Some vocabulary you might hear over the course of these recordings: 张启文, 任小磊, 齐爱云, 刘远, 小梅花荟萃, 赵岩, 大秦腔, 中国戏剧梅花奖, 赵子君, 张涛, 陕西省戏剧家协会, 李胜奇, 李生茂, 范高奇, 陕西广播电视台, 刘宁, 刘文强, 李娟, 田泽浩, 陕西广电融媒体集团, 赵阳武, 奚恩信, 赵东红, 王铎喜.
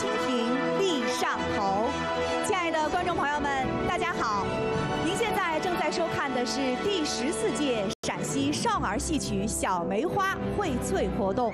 蜻蜓立上头。亲爱的观众朋友们，大家好！您现在正在收看的是第14届陕西少儿戏曲小梅花荟萃活动。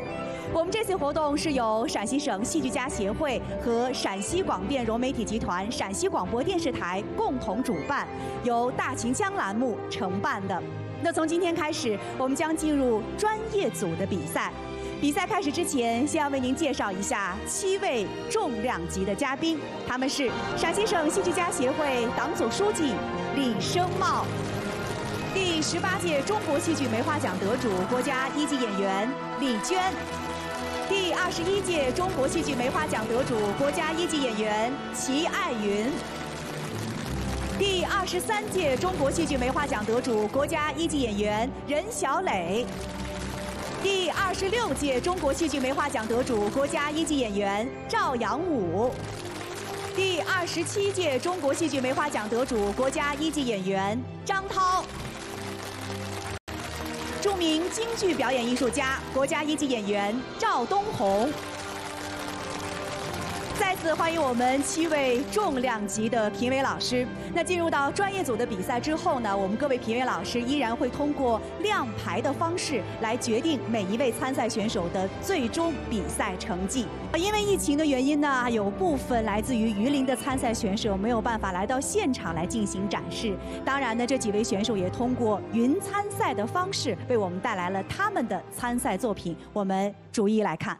我们这次活动是由陕西省戏剧家协会和陕西广电融媒体集团、陕西广播电视台共同主办，由大秦腔栏目承办的。那从今天开始，我们将进入专业组的比赛。比赛开始之前，先要为您介绍一下7位重量级的嘉宾，他们是陕西省戏剧家协会党组书记李生茂。 第18届中国戏剧梅花奖得主、国家一级演员李娟；第21届中国戏剧梅花奖得主、国家一级演员齐爱云；第23届中国戏剧梅花奖得主、国家一级演员任小磊；第26届中国戏剧梅花奖得主、国家一级演员赵阳武；第27届中国戏剧梅花奖得主、国家一级演员张涛。 著名京剧表演艺术家、国家一级演员赵东红。再次欢迎我们7位重量级的评委老师。那进入到专业组的比赛之后呢，我们各位评委老师依然会通过亮牌的方式来决定每一位参赛选手的最终比赛成绩。因为疫情的原因呢，有部分来自于榆林的参赛选手没有办法来到现场来进行展示。当然呢，这几位选手也通过云参赛的方式为我们带来了他们的参赛作品，我们逐一来看。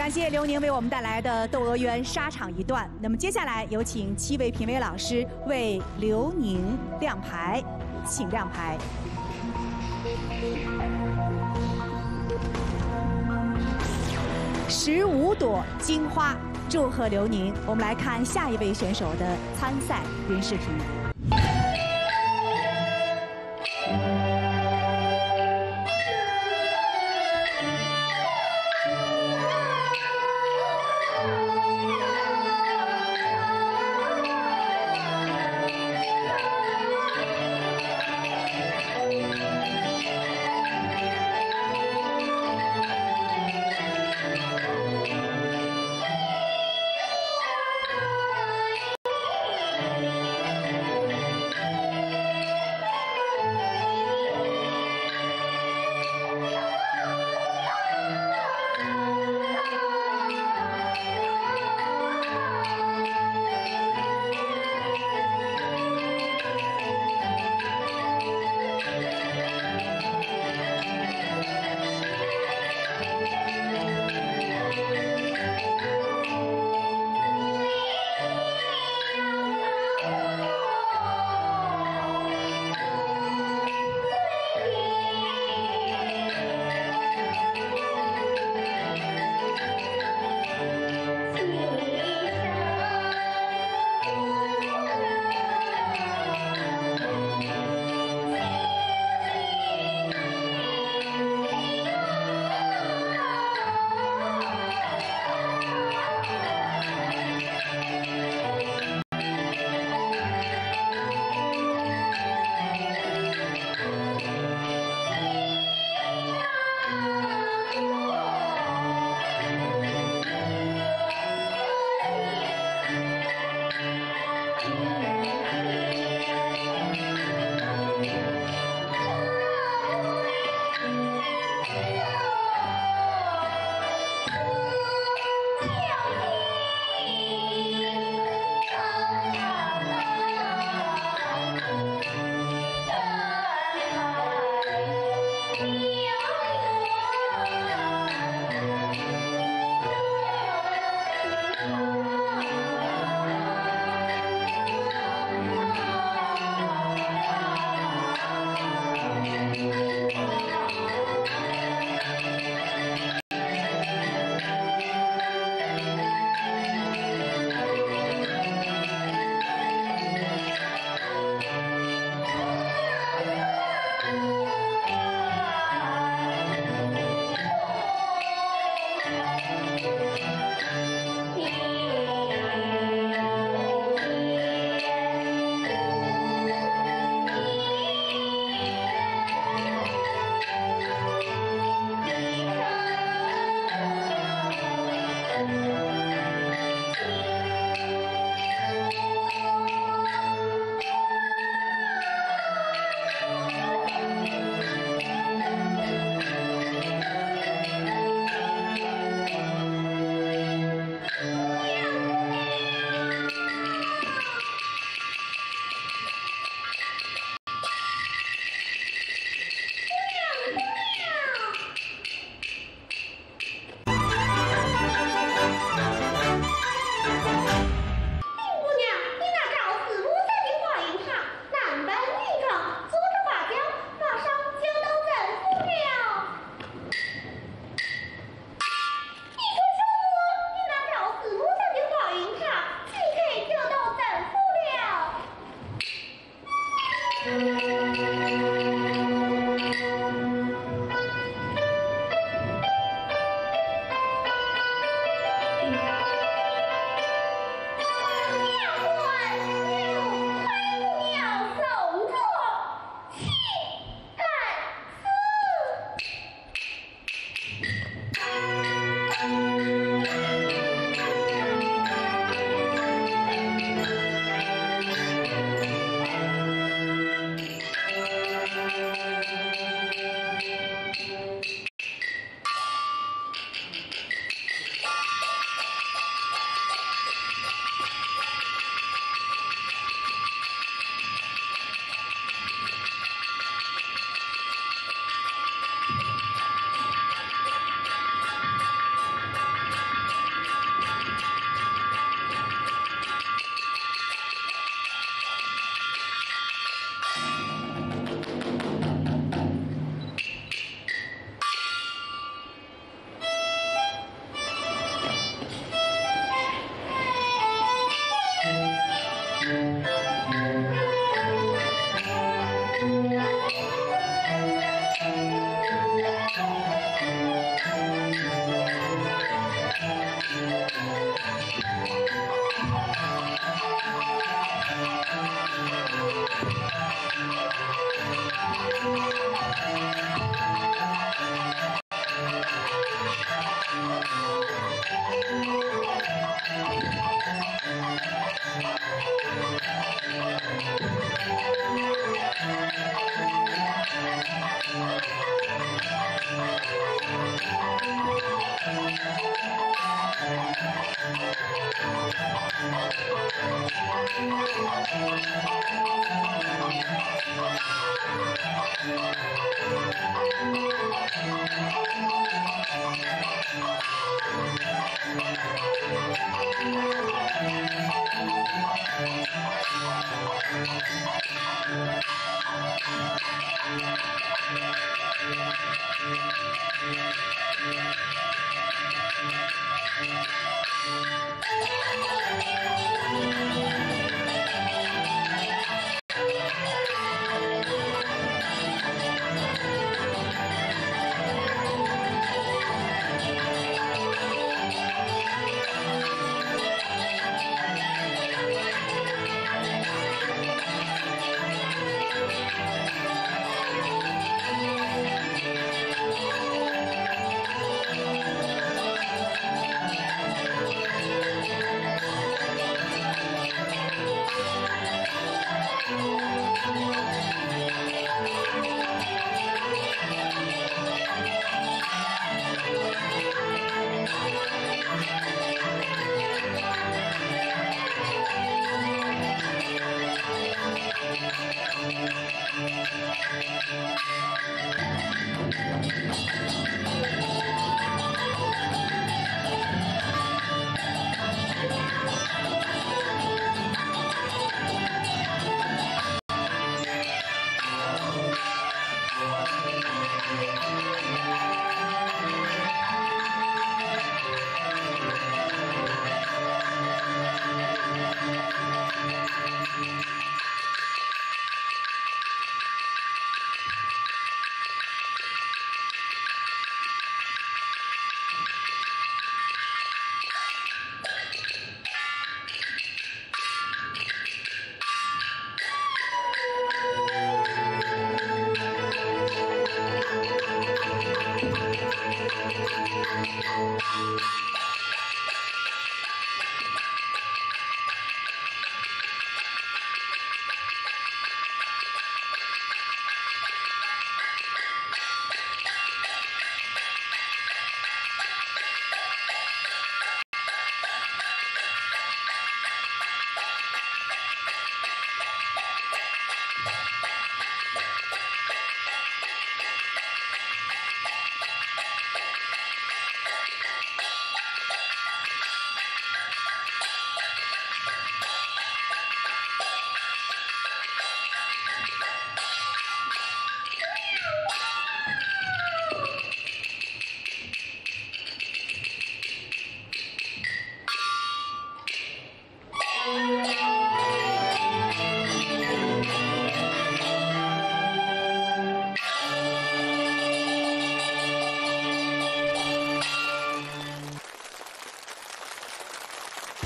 感谢刘宁为我们带来的《窦娥冤》沙场一段。那么接下来有请七位评委老师为刘宁亮牌，请亮牌。 15朵金花，祝贺刘宁！我们来看下一位选手的参赛云视频。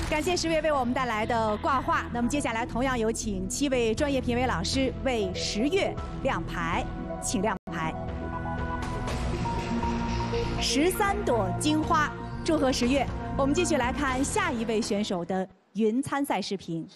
感谢十位为我们带来的挂画。那么接下来，同样有请7位专业评委老师为10月亮牌，请亮牌。13朵金花，祝贺10月！我们继续来看下一位选手的云参赛视频。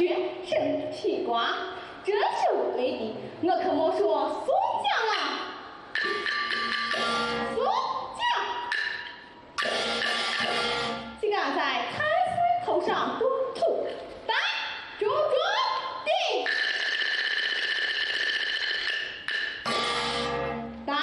学生吃瓜，这是我的地，我可没说宋江啊。 宋江，竟敢在太师头上动土，打捉捉的，来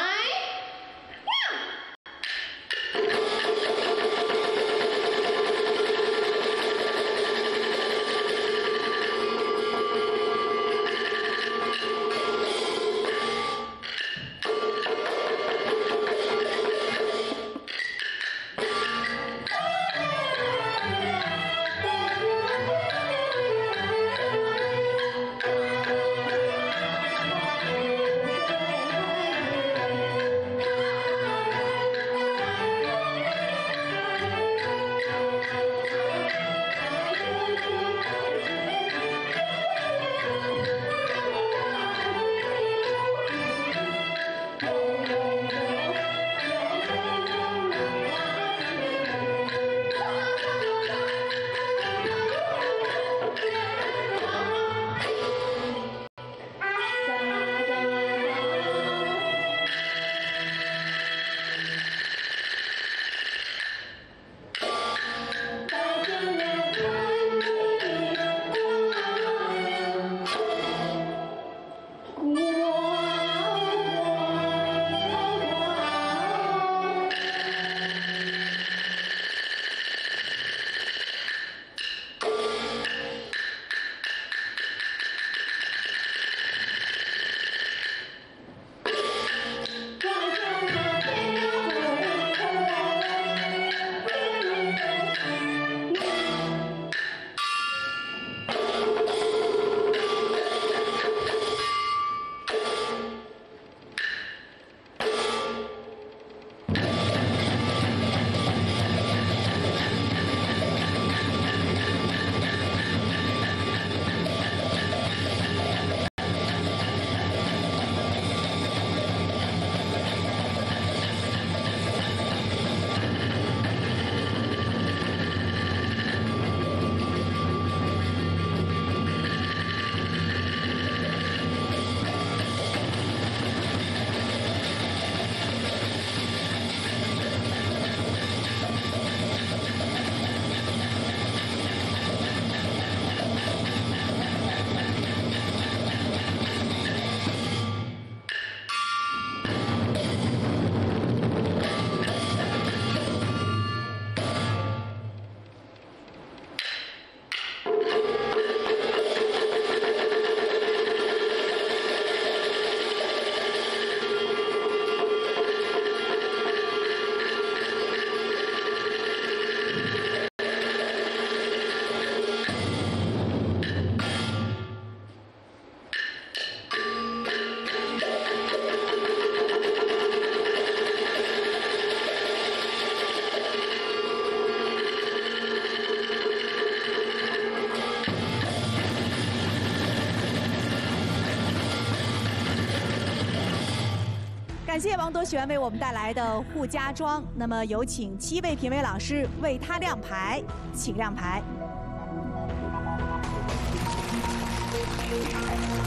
感谢王铎喜欢为我们带来的《扈家庄》。那么有请七位评委老师为他亮牌，请亮牌。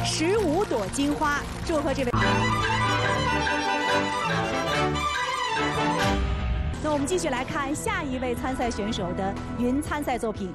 15朵金花，祝贺这位。那我们继续来看下一位参赛选手的云参赛作品。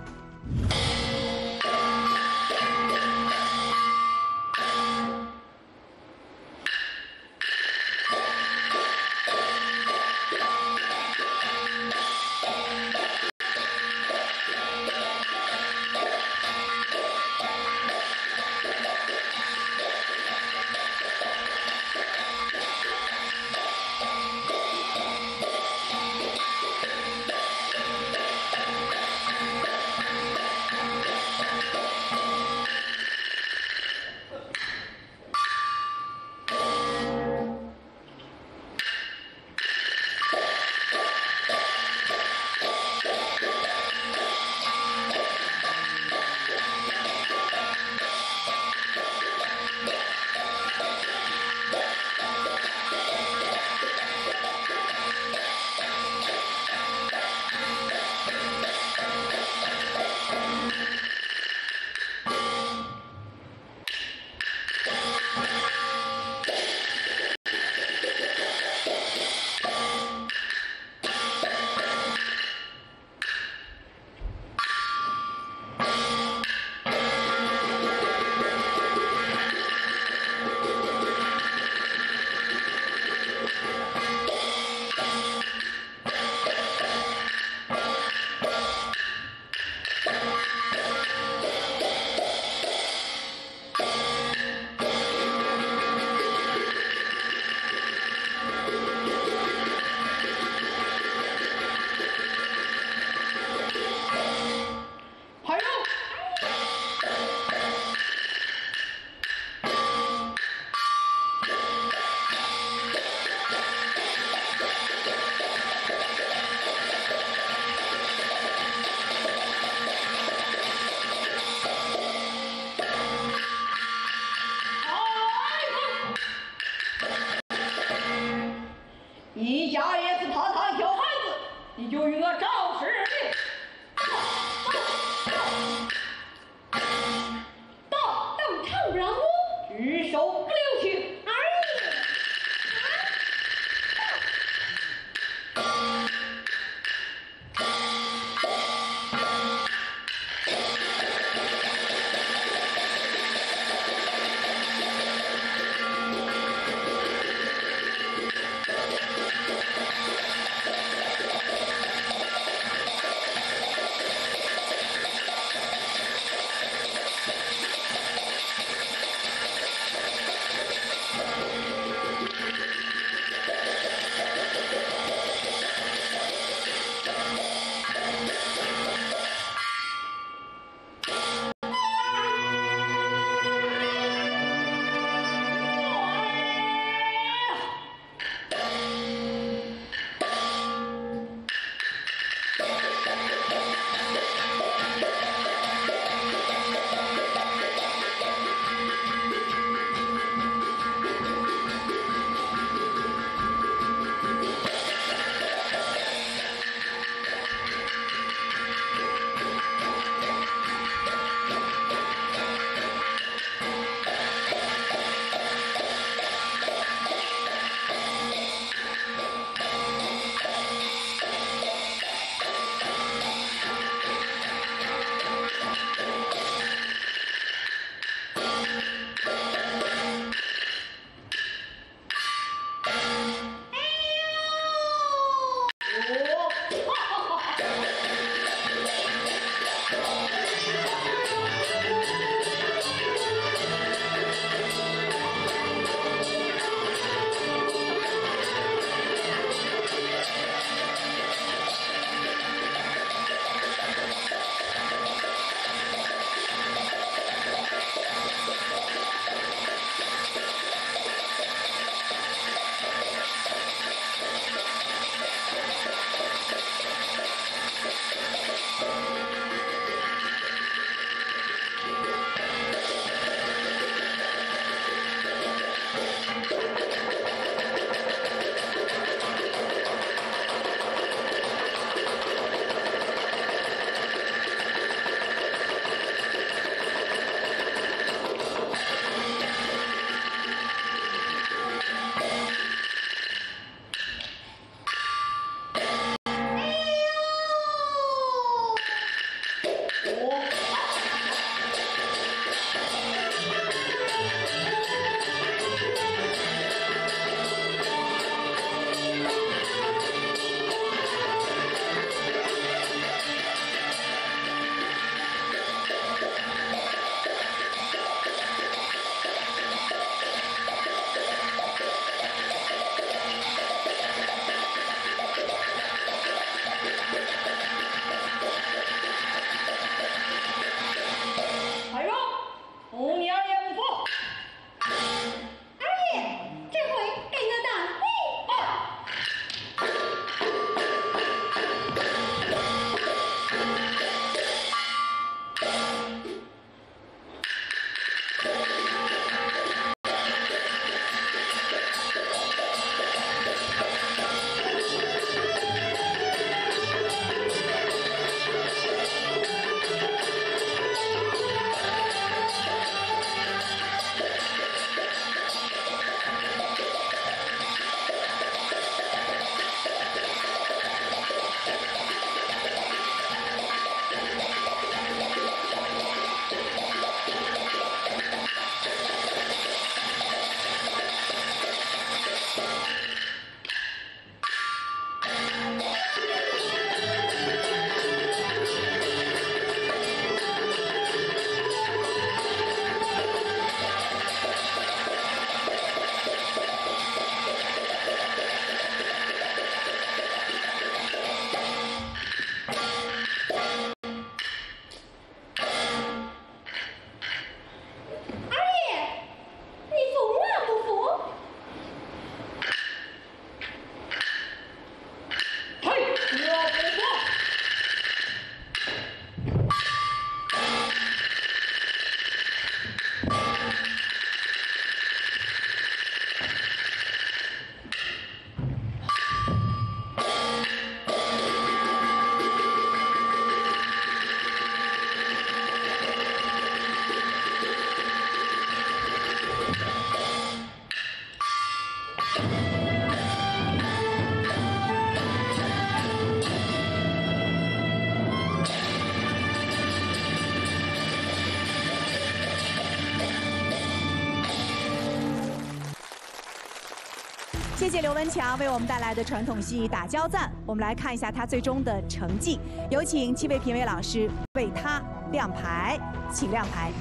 谢谢刘文强为我们带来的传统戏打胶赞。我们来看一下他最终的成绩，有请七位评委老师为他亮牌，请亮牌。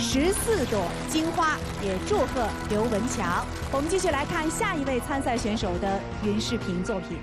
14朵金花，也祝贺刘文强。我们继续来看下一位参赛选手的云视频作品。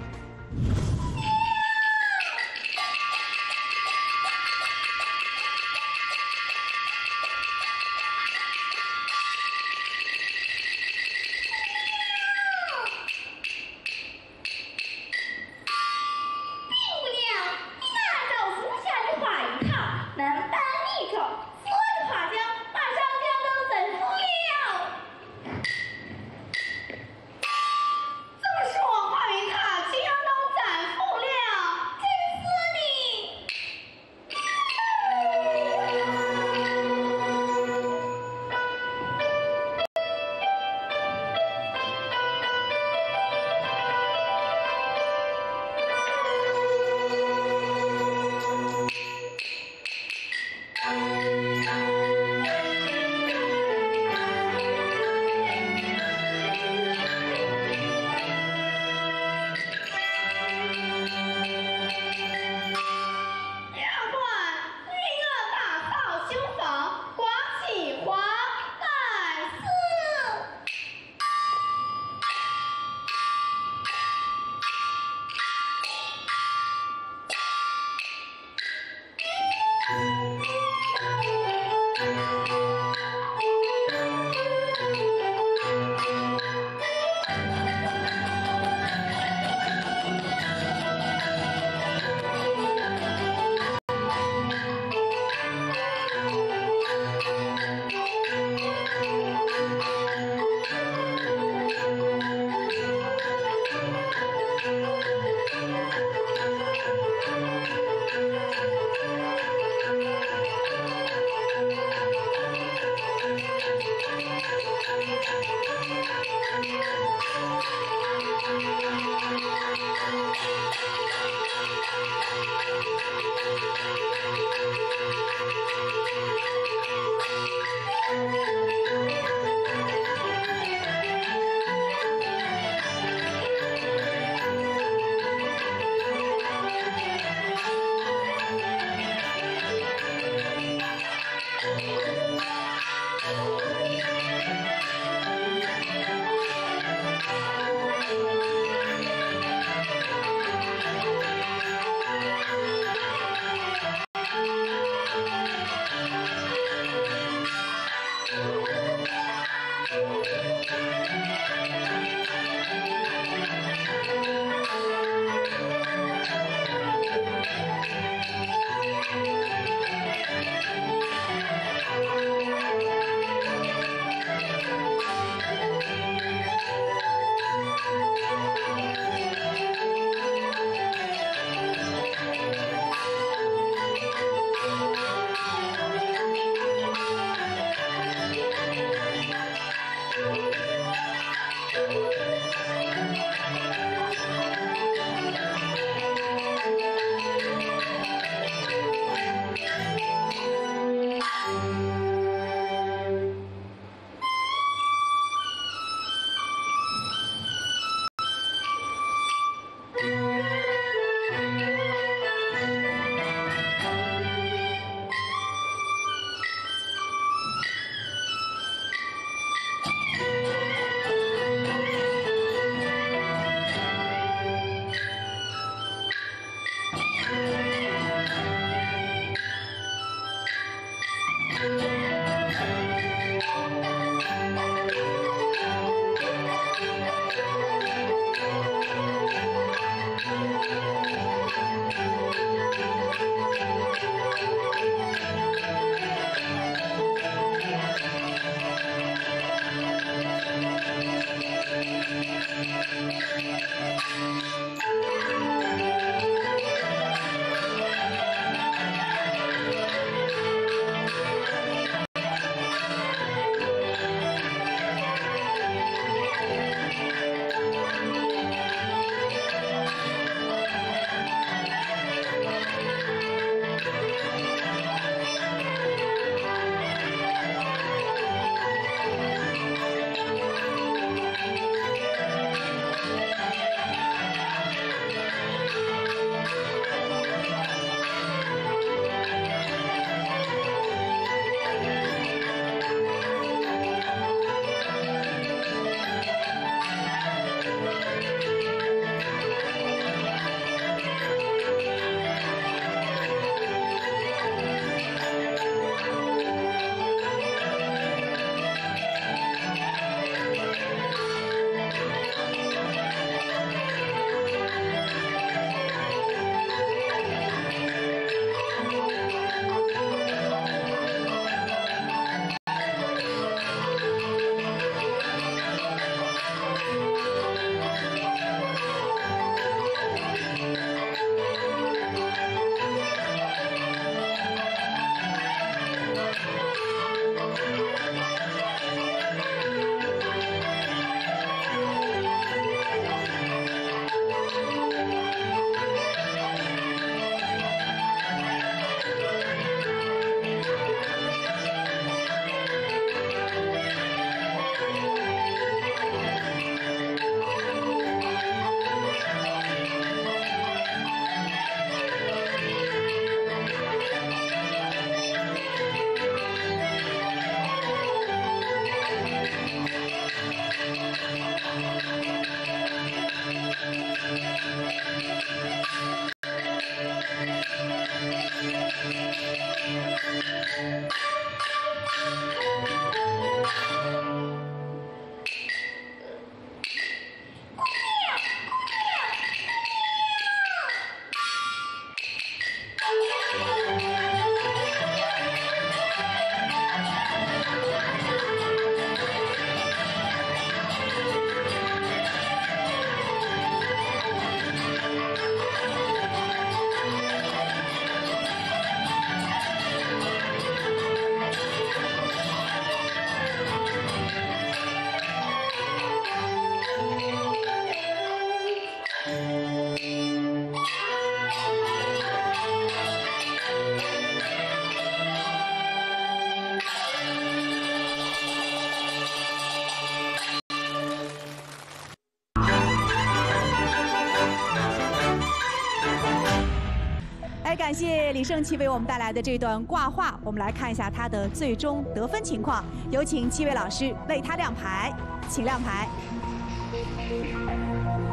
来感谢李胜奇为我们带来的这段挂画，我们来看一下他的最终得分情况。有请七位老师为他亮牌，请亮牌。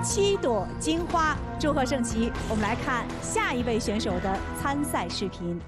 7朵金花，祝贺胜奇！我们来看下一位选手的参赛视频。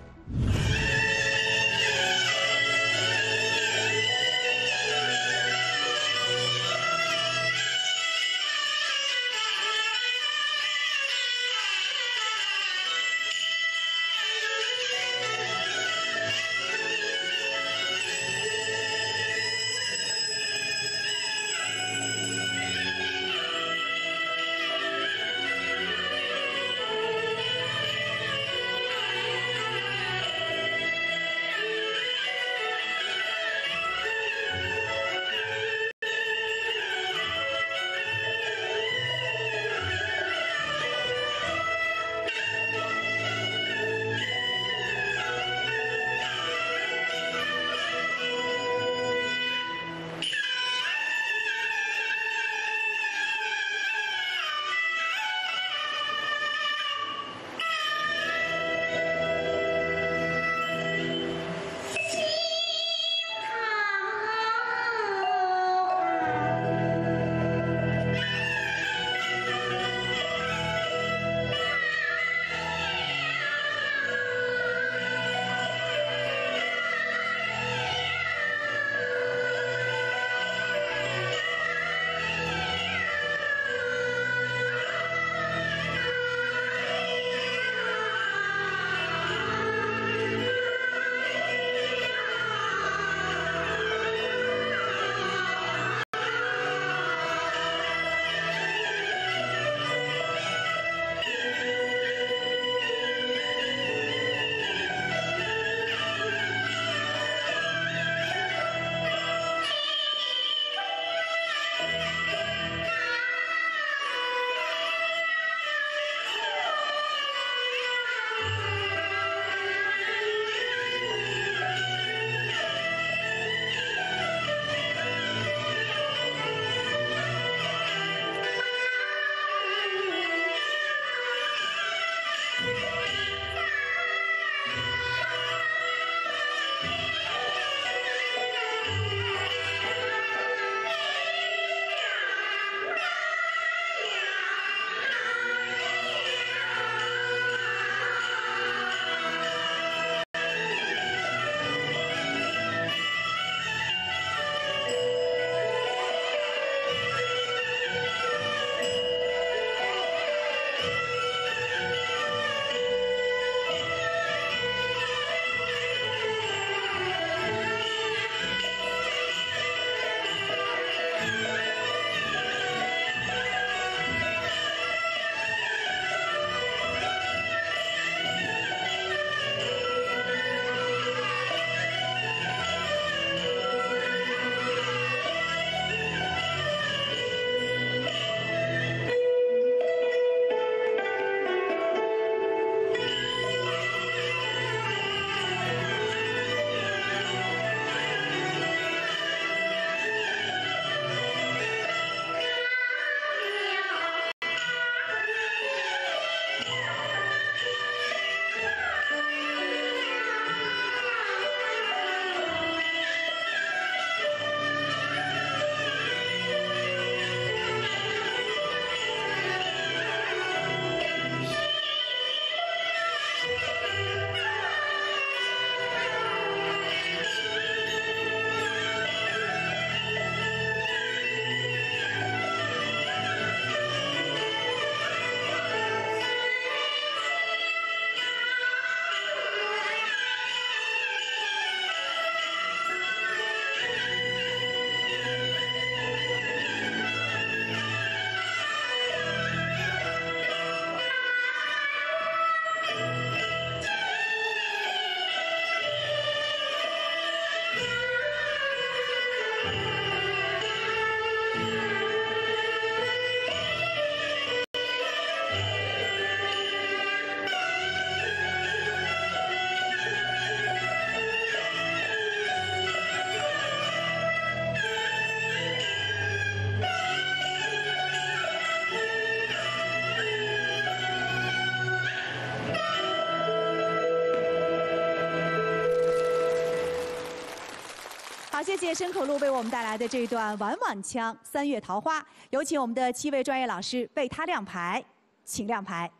谢谢牲口路为我们带来的这一段婉婉腔《三月桃花》，有请我们的7位专业老师为他亮牌，请亮牌。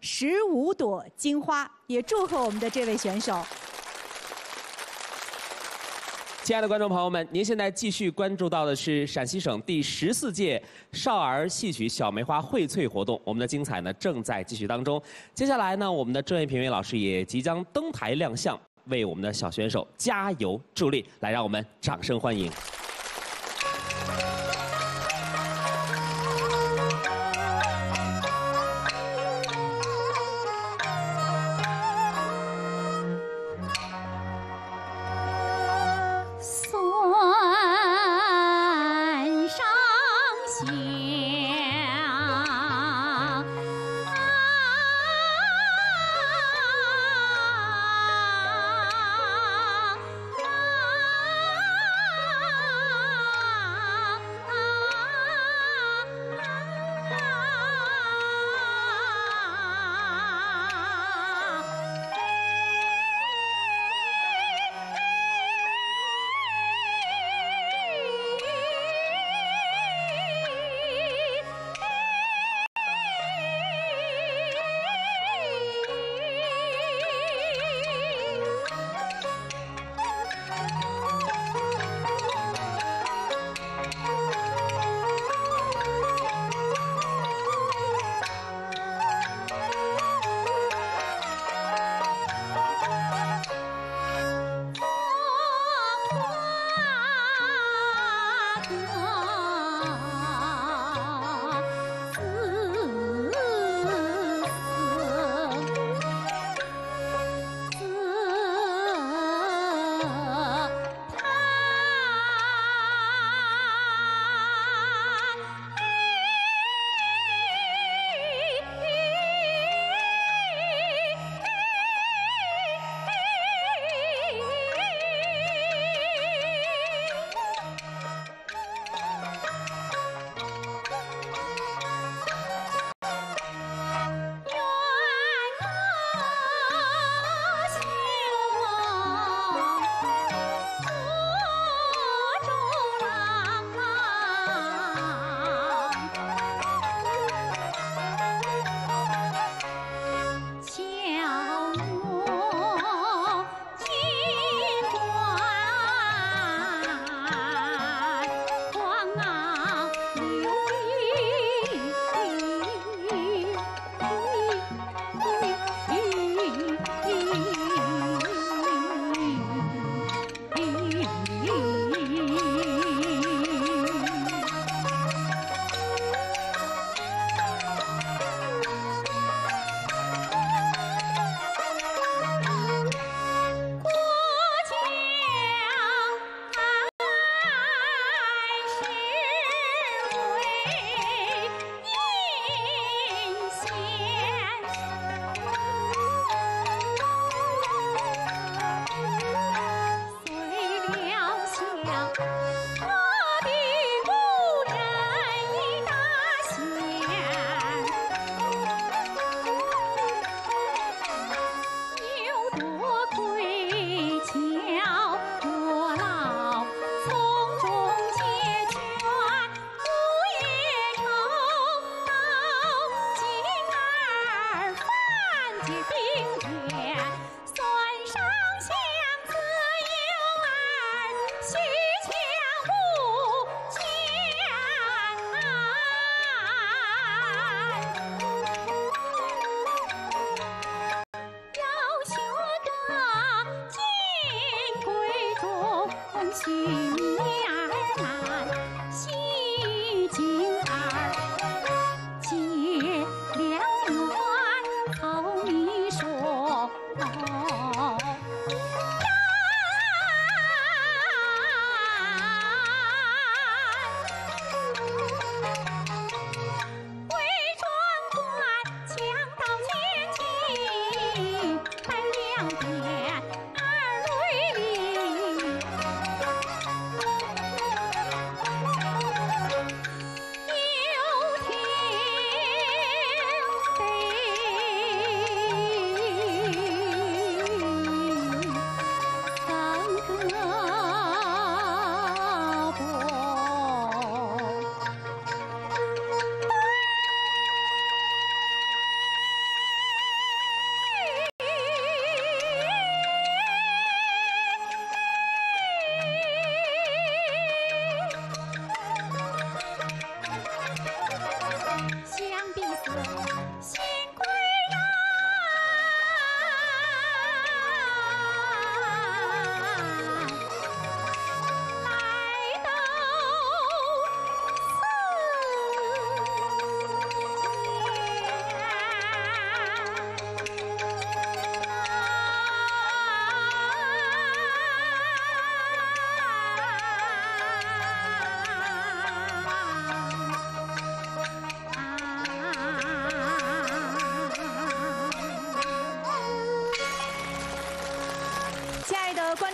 15朵金花，也祝贺我们的这位选手。 亲爱的观众朋友们，您现在继续关注到的是陕西省第14届少儿戏曲小梅花荟萃活动，我们的精彩呢正在继续当中。接下来呢，我们的专业评委老师也即将登台亮相，为我们的小选手加油助力。来，让我们掌声欢迎。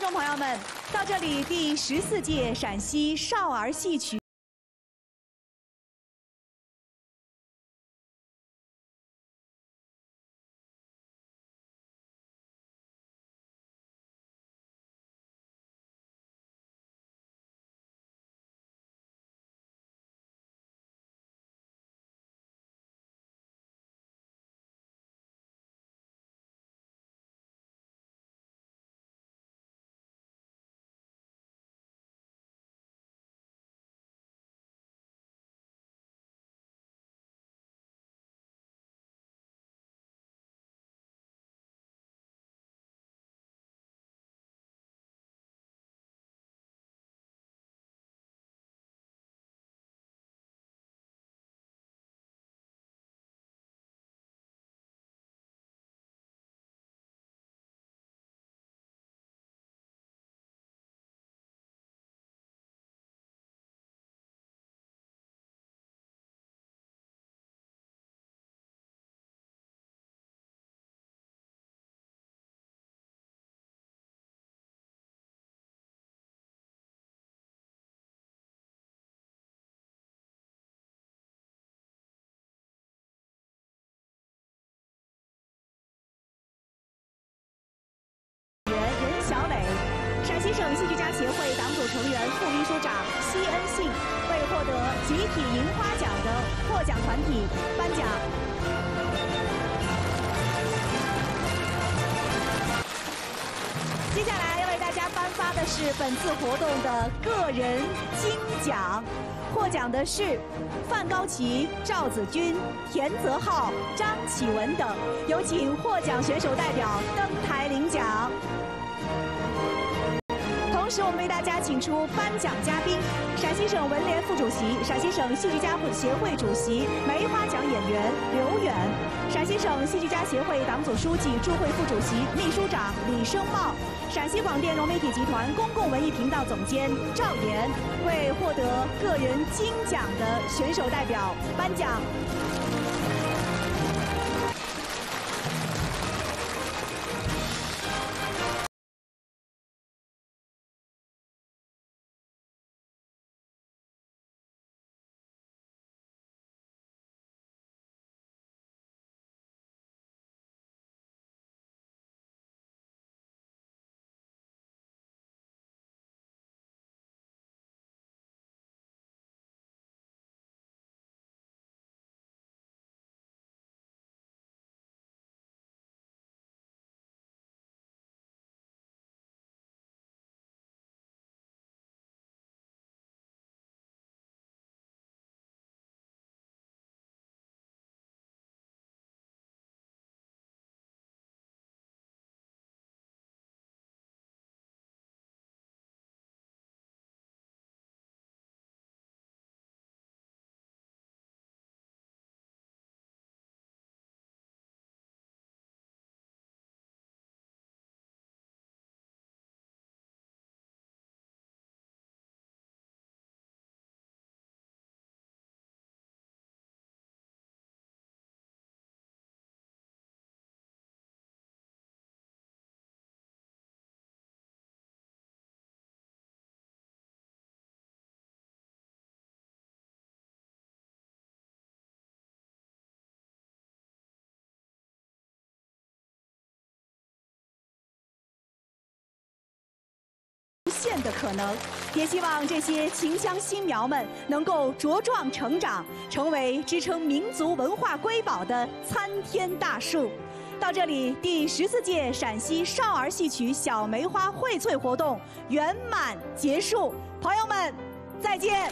众朋友们，到这里，第14届陕西少儿戏曲。陕西省戏剧家协会党组成员、副秘书长奚恩信为获得集体银花奖的获奖团体颁奖。接下来要为大家颁发的是本次活动的个人金奖，获奖的是范高奇、赵子君、田泽浩、张启文等。有请获奖选手代表登台领奖。 同时，我们为大家请出颁奖嘉宾：陕西省文联副主席、陕西省戏剧家协会主席、梅花奖演员刘远，陕西省戏剧家协会党组书记、驻会副主席、秘书长李生茂，陕西广电融媒体集团公共文艺频道总监赵岩，为获得个人金奖的选手代表颁奖。 现的可能，也希望这些秦腔新苗们能够茁壮成长，成为支撑民族文化瑰宝的参天大树。到这里，第14届陕西少儿戏曲小梅花荟萃活动圆满结束，朋友们，再见。